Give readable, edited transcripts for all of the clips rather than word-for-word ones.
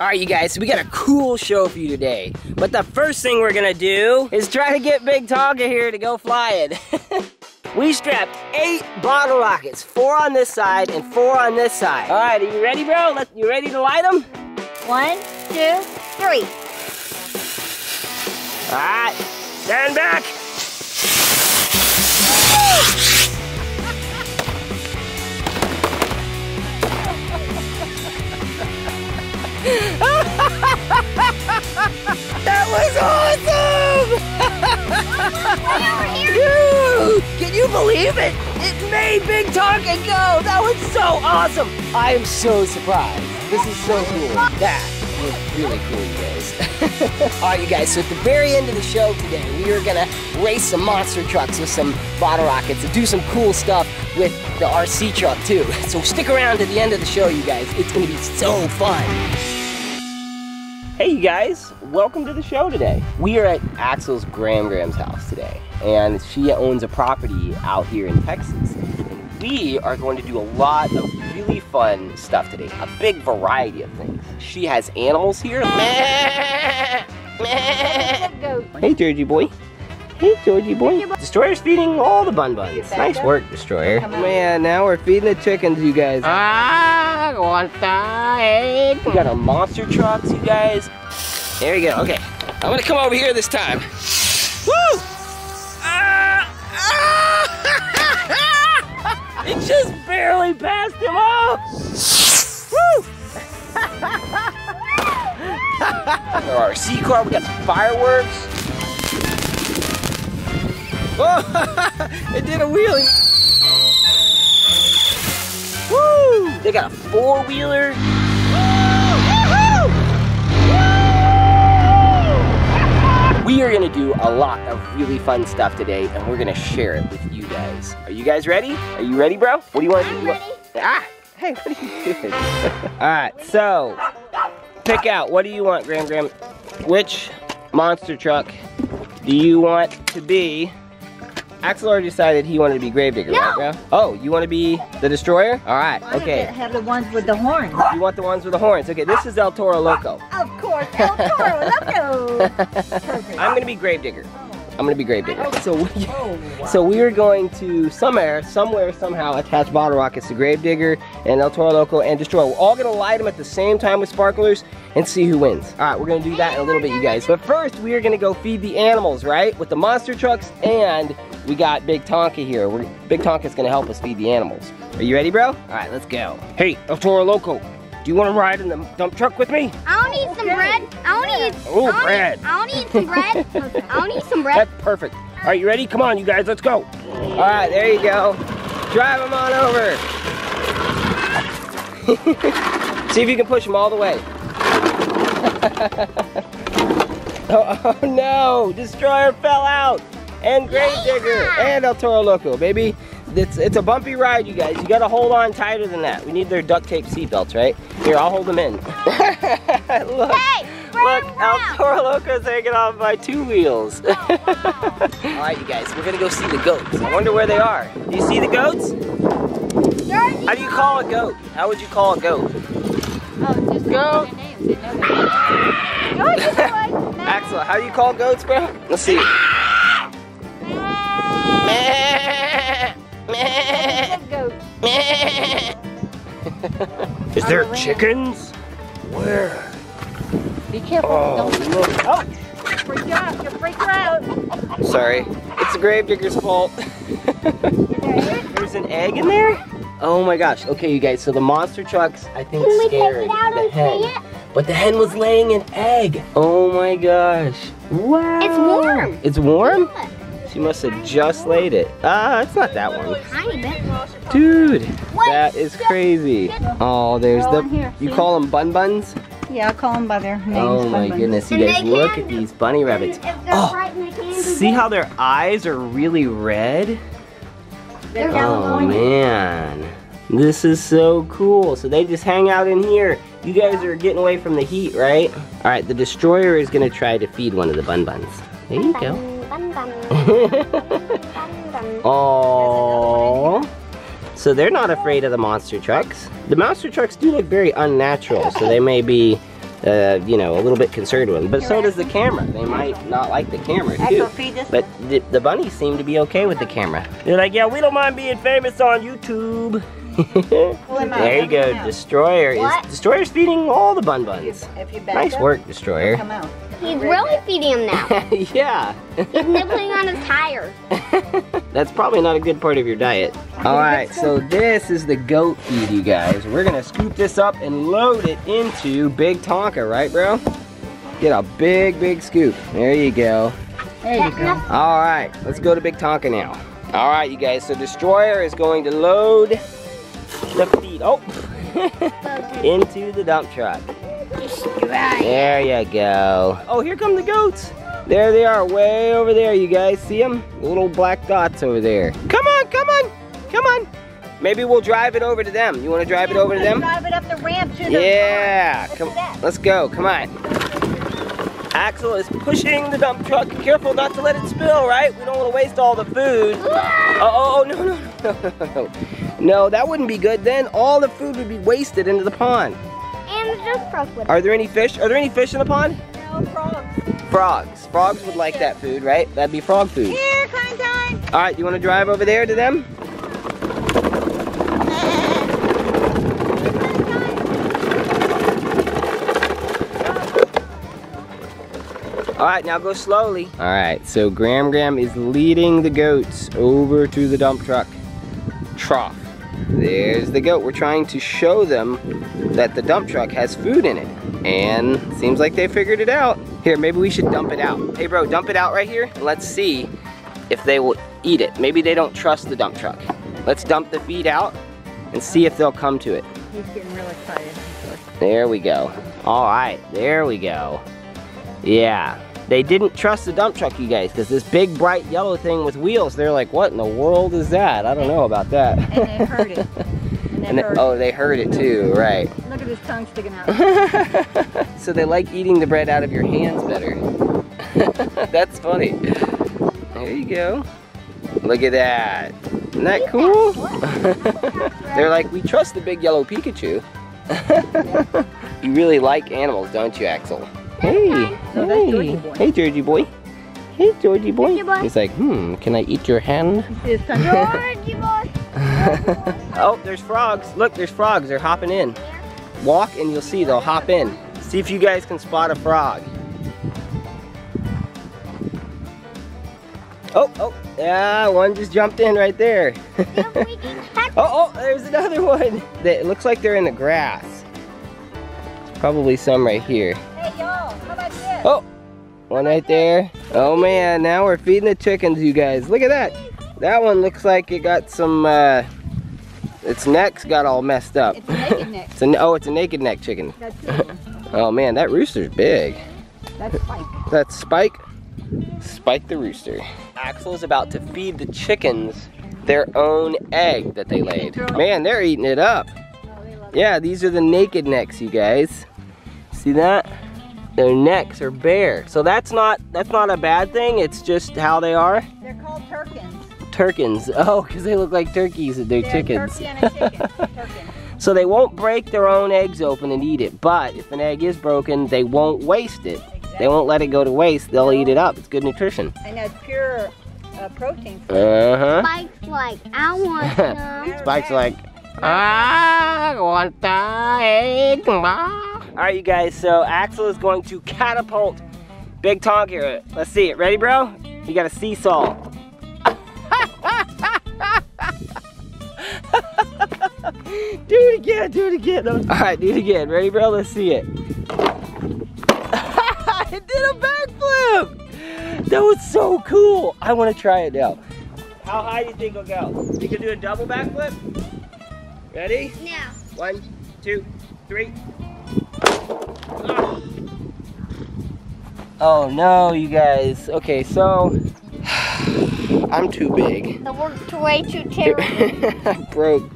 Alright you guys, so we got a cool show for you today. But the first thing we're gonna do is try to get Big Tonka here to go flying. We strapped 8 bottle rockets, 4 on this side and 4 on this side. Alright, are you ready, bro? You ready to light them? 1, 2, 3. Alright, stand back. That was awesome! Dude, can you believe it? It made Big Tonka go! That was so awesome! I am so surprised. This is so cool. That was really cool, you guys. Alright, you guys, so at the very end of the show today, we are gonna race some monster trucks with some bottle rockets and do some cool stuff with the RC truck, too. So stick around to the end of the show, you guys. It's gonna be so fun. Hey you guys, welcome to the show today. We are at Axel's Gram-Gram's house today, and she owns a property out here in Texas. And we are going to do a lot of really fun stuff today, a big variety of things. She has animals here. Hey Georgie boy. Hey Georgie boy. Destroyer's feeding all the bun-buns. Nice work, Destroyer. Man, now we're feeding the chickens, you guys. We got our monster trucks, you guys. There we go, okay. I'm gonna come over here this time. Woo! It just barely passed him off! Woo! Our RC car, we got some fireworks. Oh, it did a wheelie. Woo! They got a 4-wheeler. Woo! Woo! Woo! We are gonna do a lot of really fun stuff today, and we're gonna share it with you guys. Are you guys ready? Are you ready, bro? What do you want to do? I'm ready. Ah! Hey, what are you doing? All right, so pick out. What do you want, Gram-Gram? Which monster truck do you want to be? Axel already decided he wanted to be Grave Digger, right, bro? Oh, you want to be the Destroyer? All right, okay. I have the ones with the horns. You want the ones with the horns. Okay, this is El Toro Loco. Of course, El Toro Loco. Perfect. I'm going to be Grave Digger. I'm going to be Grave Digger. So we are going to somehow attach bottle rockets to Grave Digger and El Toro Loco and Destroyer. We're all going to light them at the same time with sparklers and see who wins. All right, we're gonna do that in a little bit, you guys. But first, we are gonna go feed the animals, right? With the monster trucks, and we got Big Tonka here. Big Tonka's gonna help us feed the animals. Are you ready, bro? All right, let's go. Hey, El Toro Loco, do you wanna ride in the dump truck with me? I wanna eat some bread. I wanna eat some bread. That's perfect. All right, you ready? Come on, you guys, let's go. All right, there you go. Drive them on over. See if you can push them all the way. Oh, oh no, Destroyer fell out, and Grave Digger, and El Toro Loco, baby. It's a bumpy ride, you guys. You gotta hold on tighter than that. We need their duct tape seatbelts, right? Here, I'll hold them in. Look, El Toro Loco's hanging off by 2 wheels. Alright, you guys, we're gonna go see the goats. I wonder where they are. Do you see the goats? How do you call a goat? How would you call a goat? Oh, just goat. Axel, how do you call goats, bro? Let's see. Is there chickens? Where? Be careful. Don't look. Oh! Freak out. You'll freak out. Sorry. It's the Grave Digger's fault. There's an egg in there? Oh my gosh. Okay, you guys, so the monster trucks, I think, scared the hen. But the hen was laying an egg. Oh my gosh. Wow. It's warm. It's warm? She must have just laid it. Ah, it's not that warm. Dude, that is crazy. Oh, there's the, you call them bun-buns? Yeah, I call them by their names. Oh my goodness, you guys, look at these bunny rabbits. Oh, see how their eyes are really red? Oh man, this is so cool. So they just hang out in here. You guys are getting away from the heat, right? All right, the Destroyer is gonna try to feed one of the bun-buns. There you go. Aww. So they're not afraid of the monster trucks. The monster trucks do look very unnatural, so they may be you know, a little bit concerned with them. But so does the camera. They might not like the camera too. But the bunnies seem to be okay with the camera. They're like, yeah, we don't mind being famous on YouTube. There you go, Destroyer. Destroyer's feeding all the bun buns. Nice work, Destroyer. He's really feeding him now. Yeah. He's nibbling on his tire. That's probably not a good part of your diet. Alright, so this is the goat feed, you guys. We're gonna scoop this up and load it into Big Tonka, right, bro? Get a big, big scoop. There you go. There you go. Alright, let's go to Big Tonka now. Alright, you guys, so Destroyer is going to load the feed into the dump truck. There you go. Oh, here come the goats. There they are, way over there, you guys. See them? Little black dots over there. Come on, come on, come on. Maybe we'll drive it over to them. You want to drive it over to them? Drive it up the ramp to the car. Let's go, come on. Axel is pushing the dump truck. Careful not to let it spill, right? We don't want to waste all the food. Oh, no. No, that wouldn't be good then. All the food would be wasted into the pond. Are there any fish? Are there any fish in the pond? No, frogs. Frogs. Frogs would like that food, right? That'd be frog food. Here, climb time. All right, you want to drive over there to them? All right, now go slowly. All right, so Gram-Gram is leading the goats over to the dump truck trough. There's the goat. We're trying to show them that the dump truck has food in it. And seems like they figured it out. Here, maybe we should dump it out. Hey bro, dump it out right here. Let's see if they will eat it. Maybe they don't trust the dump truck. Let's dump the feed out and see if they'll come to it. He's getting real excited. There we go. All right, there we go. Yeah, they didn't trust the dump truck, you guys, because this big bright yellow thing with wheels, they're like, what in the world is that? I don't know about that. And they heard it. Oh, they heard it too, right. Look at his tongue sticking out. So they like eating the bread out of your hands better. That's funny. There you go. Look at that. Isn't that cool? They're like, we trust the big yellow Pikachu. You really like animals, don't you, Axel? Hey, so hey, Georgie boy. Hey, Georgie boy. Hey, Georgie boy. Georgie boy. He's like, can I eat your hand? It's Georgie boy. Oh, there's frogs. Look, there's frogs. They're hopping in. Walk and you'll see they'll hop in. See if you guys can spot a frog. Oh, yeah, one just jumped in right there. Oh, there's another one. It looks like they're in the grass. There's probably some right here. Oh, one right there. Oh man, now we're feeding the chickens, you guys. Look at that. That one looks like it got some, its neck's got all messed up. It's a naked neck. It's a naked neck chicken. Oh man, that rooster's big. That's Spike. That's Spike. Spike the rooster. Axel's about to feed the chickens their own egg that they laid. Man, they're eating it up. Yeah, these are the naked necks, you guys. See that? Their necks are bare. So that's not a bad thing, it's just how they are. They're called turkins. Turkins, oh, because they look like turkeys and they're chickens. Turkey and a chicken. Turkin. So they won't break their own eggs open and eat it, but if an egg is broken, they won't waste it. Exactly. They won't let it go to waste, they'll eat it up. It's good nutrition. And that's pure protein. Uh-huh. Spike's like, I want some. Spike's like, I want the egg, ma. All right, you guys, so Axel is going to catapult Big Tonka here. Let's see it. Ready, bro? You got a seesaw. Do it again, do it again. All right, do it again. Ready, bro? Let's see it. It did a backflip. That was so cool. I want to try it now. How high do you think it'll go? You can do a double backflip? Ready? Now. 1, 2, 3. Oh no, you guys. Okay, so I'm too big. The work's way too terrible. I broke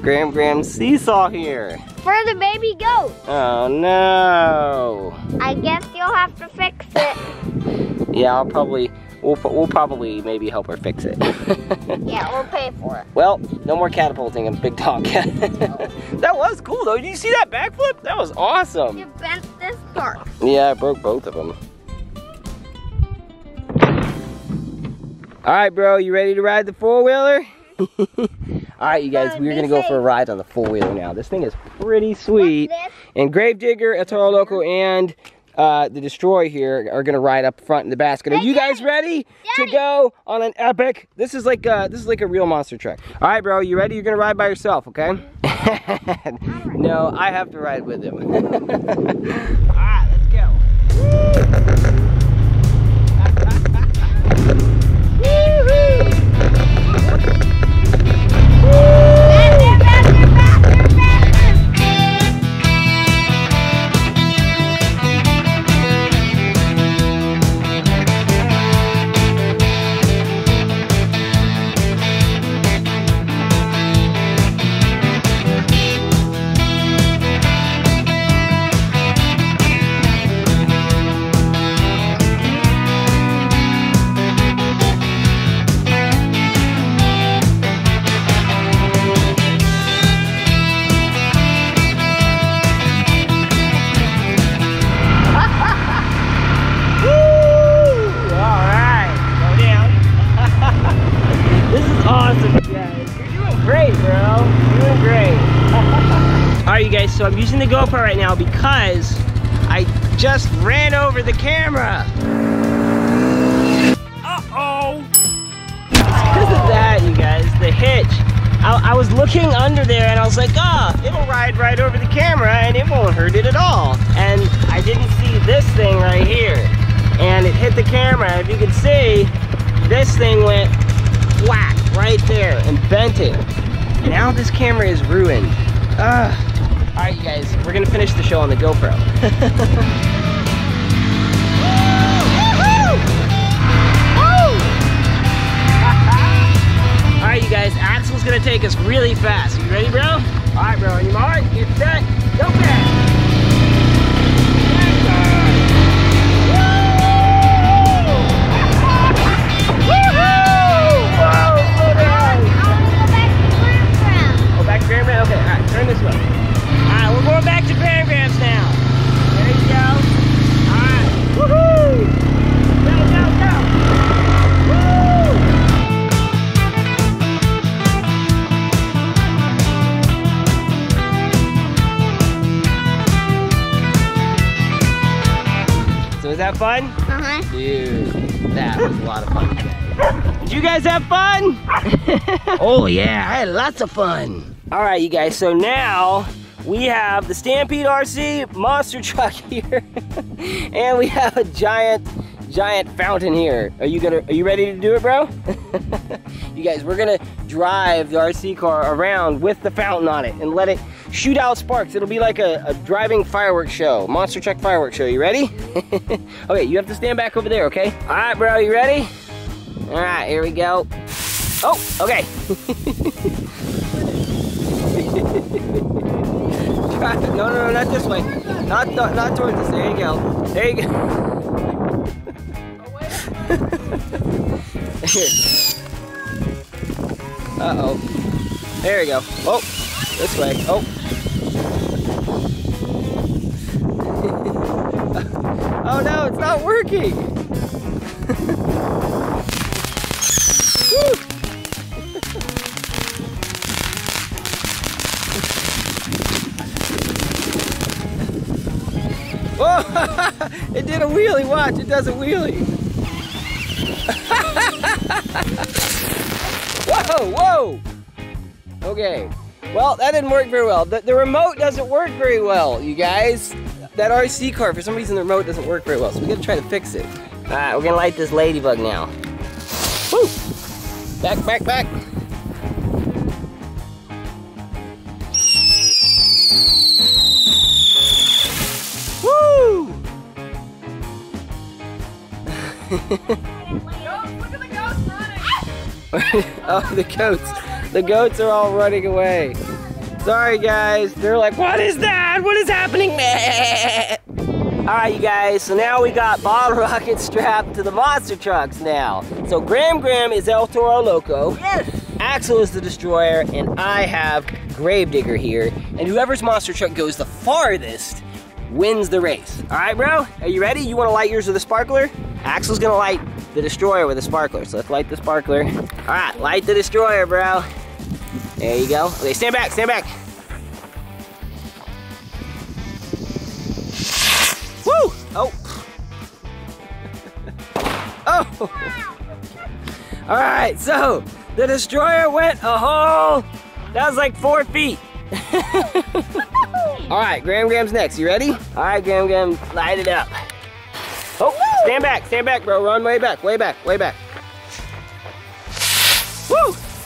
Gram-Gram's seesaw here. For the baby goat. Oh no. I guess you'll have to fix it. Yeah, I'll probably We'll probably maybe help her fix it. Yeah, we'll pay for it. Well, no more catapulting and Big Tonka. That was cool though. Did you see that backflip? That was awesome. You bent this part. Yeah, I broke both of them. All right, bro, you ready to ride the four-wheeler? All right, you guys, we're gonna go for a ride on the four-wheeler now. This thing is pretty sweet. And Grave Digger, El Toro Loco, and the Destroyer here are gonna ride up front in the basket. Are you guys ready to go on an epic? This is like a real monster truck. All right, bro, you ready? You're gonna ride by yourself, okay? No, I have to ride with him. All right, let's go. Woo! So I'm using the GoPro right now because I just ran over the camera. Uh-oh. Because of that, you guys, the hitch. I was looking under there and I was like, oh, it'll ride right over the camera and it won't hurt it at all. And I didn't see this thing right here. And it hit the camera. If you can see, this thing went whack right there and bent it. And now this camera is ruined. Ugh. All right, you guys, we're gonna finish the show on the GoPro. All right, you guys, Axel's gonna take us really fast. You ready, bro? All right, bro, on your mark, get set, go fast. That fun? Uh-huh. Dude, that was a lot of fun today. Did you guys have fun? Oh yeah, I had lots of fun. All right, you guys, so now we have the Stampede RC monster truck here. And we have a giant fountain here. Are you ready to do it, bro? You guys, we're gonna drive the RC car around with the fountain on it and let it shoot out sparks. It'll be like a driving fireworks show, monster truck fireworks show. You ready? Okay, you have to stand back over there, okay? All right, bro, you ready? All right, here we go. Oh, okay. No, not this way. Not towards us. There you go. There you go. Uh-oh. There we go. Oh, this way. Oh. Oh no, it's not working. Oh, it did a wheelie. Watch, it does a wheelie. Whoa! Okay, well, that didn't work very well. The remote doesn't work very well, you guys. That RC car, for some reason, the remote doesn't work very well, so we gotta try to fix it. All right, we're gonna light this ladybug now. Woo! Back. Woo! Oh, the goats are all running away. Sorry guys, they're like, what is that? What is happening? Alright you guys, so now we got bottle rockets strapped to the monster trucks now. So Gram-Gram is El Toro Loco, yes. Axel is the Destroyer, and I have Grave Digger here. And whoever's monster truck goes the farthest wins the race. Alright bro, are you ready? You wanna light yours with a sparkler? Axel's gonna light the Destroyer with a sparkler, so let's light the sparkler. Alright, light the Destroyer, bro. There you go. Okay, stand back, stand back. Woo! Oh. Oh! Alright, so the Destroyer went a whole, that was like 4 feet. Alright, Gram-Gram's next. You ready? Alright, Gram-Gram, light it up. Oh, stand back, bro. Run way back, way back, way back. Woo!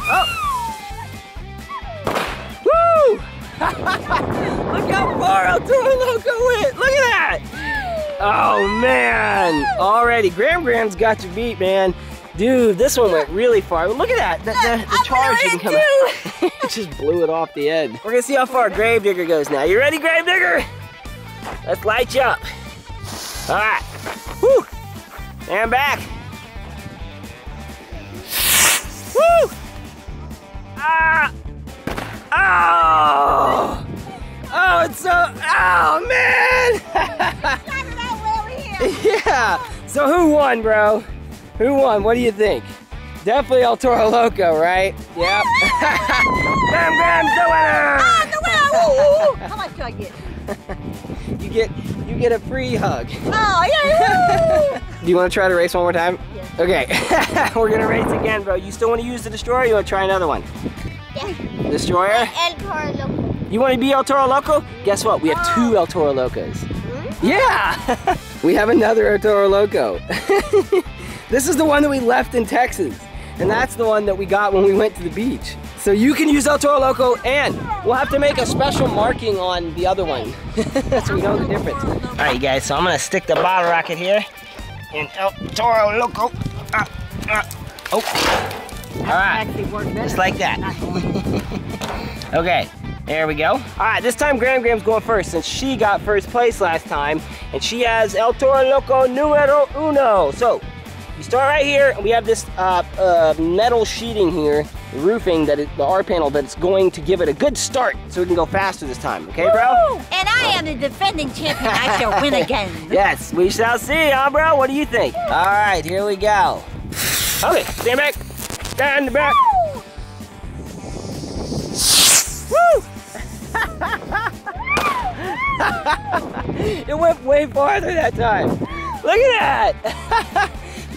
Oh! Woo! Look how far El Toro Loco went! Look at that! Oh man! Already, Gram-Gram's got your beat, man. Dude, this one went really far. Look at that! The charge didn't come out. It just blew it off the end. We're gonna see how far Grave Digger goes now. You ready, Grave Digger? Let's light you up. Alright. Woo! And back. Woo! Ah! Oh! Oh, it's so, oh man! Yeah, so who won, bro? Who won, what do you think? Definitely El Toro Loco, right? Yep. Gram-Gram's the winner! I'm the winner! How much do I get? You get a free hug. Oh, yeah! Do you want to try to race one more time? Yeah. Okay, we're gonna race again, bro. You still want to use the Destroyer or you want to try another one? Yeah. Destroyer? El Toro Loco. You want to be El Toro Loco? Guess what? We have two El Toro Locos. Mm-hmm. Yeah! We have another El Toro Loco. This is the one that we left in Texas. And that's the one that we got when we went to the beach. So you can use El Toro Loco, and we'll have to make a special marking on the other one. So we know the difference. All right, you guys, so I'm going to stick the bottle rocket here in El Toro Loco. Oh. All right, just like that. Okay, there we go. All right, this time Gram-Gram's going first since she got first place last time, and she has El Toro Loco numero uno. So you start right here, and we have this metal sheeting here, roofing that is the R panel that's going to give it a good start, so we can go faster this time. Okay, bro? And I am the defending champion. I shall win again. Yes, we shall see, huh, bro? What do you think? All right, here we go. Okay, stand back. Stand back. Woo! Woo! It went way farther that time. Look at that.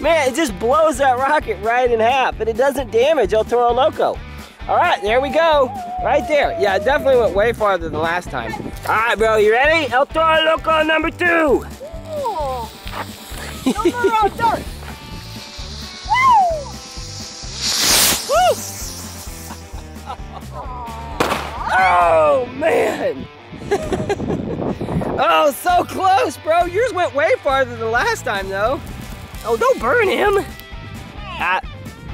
Man, it just blows that rocket right in half, but it doesn't damage El Toro Loco. All right, there we go. Right there. Yeah, it definitely went way farther than last time. All right, bro, you ready? El Toro Loco number two. Number oh man! Oh, so close, bro. Yours went way farther than last time, though. Oh, don't burn him.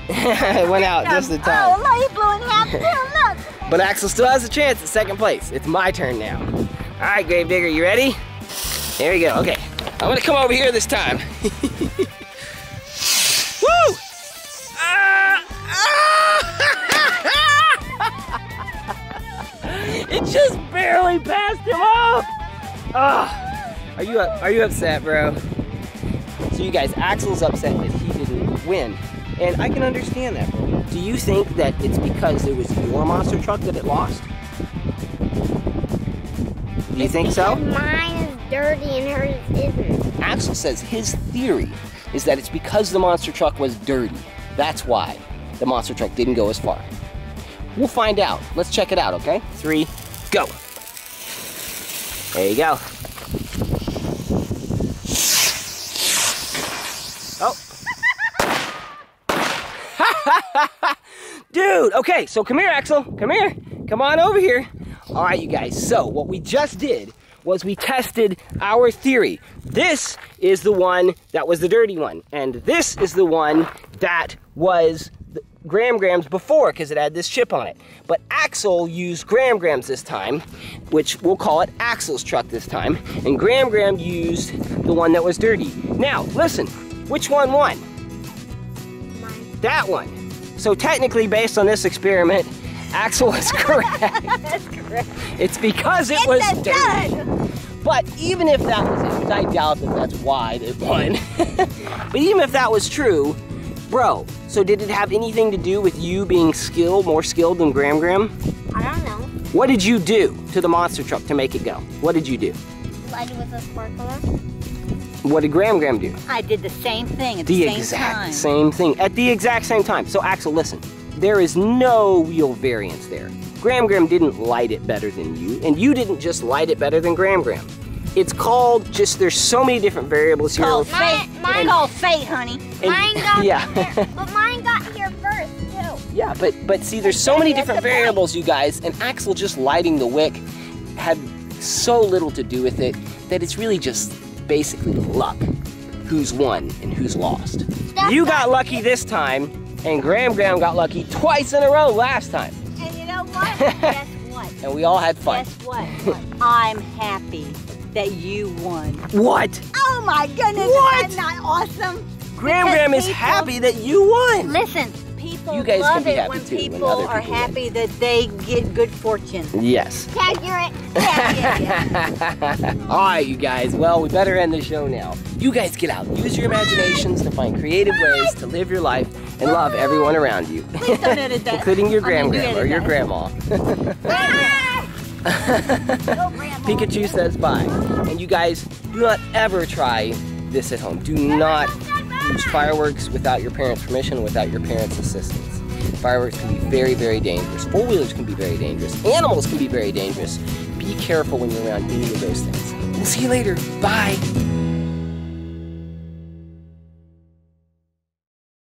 It went out just in time. Oh, look, he blew in half too. Look. But Axel still has a chance at second place. It's my turn now. All right, Grave Digger, you ready? There we go. Okay, I'm gonna come over here this time. Woo! It just barely passed him off. Oh, are you upset, bro? So you guys, Axel's upset that he didn't win, and I can understand that. Do you think that it's because it was your monster truck that it lost? Do you think so? Mine is dirty and hers isn't. Axel says his theory is that it's because the monster truck was dirty. That's why the monster truck didn't go as far. We'll find out. Let's check it out, okay? 3, go. There you go. Oh. Dude, okay, so come here, Axel. Come here. Come on over here. All right, you guys, so what we just did was we tested our theory. This is the one that was the dirty one, and this is the one that was Gram-Grams before because it had this chip on it. But Axel used Gram-Grams this time, which we'll call it Axel's truck this time, and Gram-Gram used the one that was dirty. Now, listen, which one won? Mine. That one. So technically, based on this experiment, Axel is correct. That's correct. It's because it was dirty. But even if that was it, I doubt that that's why they won. But even if that was true, bro, so did it have anything to do with you being skilled, more skilled than Gram-Gram? I don't know. What did you do to the monster truck to make it go? What did you do? Light it with a sparkler. What did Gram-Gram do? I did the same thing at the same time. The exact same thing at the exact same time. So Axel, listen, there is no real variance there. Gram-Gram didn't light it better than you, and you didn't just light it better than Gram-Gram. It's called just, there's so many different variables here. Called fate. Mine called fate, honey. And, mine got here, but mine got here first too. Yeah, but see, there's so many different variables, you guys, and Axel just lighting the wick had so little to do with it that it's really just basically luck. Who's won and who's lost. That's you got lucky this time, and Gram-Gram got lucky twice in a row last time. What? Guess what? And we all had fun. Guess what? I'm happy that you won. What? Oh my goodness, what? Isn't that awesome? Gram-Gram is happy that you won. Listen, people love it when people are happy that they get good fortune. Yes. Tag your it. All right, you guys. Well, we better end the show now. You guys get out. Use your imaginations to find creative ways to live your life and love everyone around you. Please don't edit that. Including your Gram-Gram or your grandma. Pikachu says bye. And you guys, do not ever try this at home. Do not use fireworks without your parents' permission, without your parents' assistance. Fireworks can be very, very dangerous. Four-wheelers can be very dangerous. Animals can be very dangerous. Be careful when you're around any of those things. We'll see you later. Bye.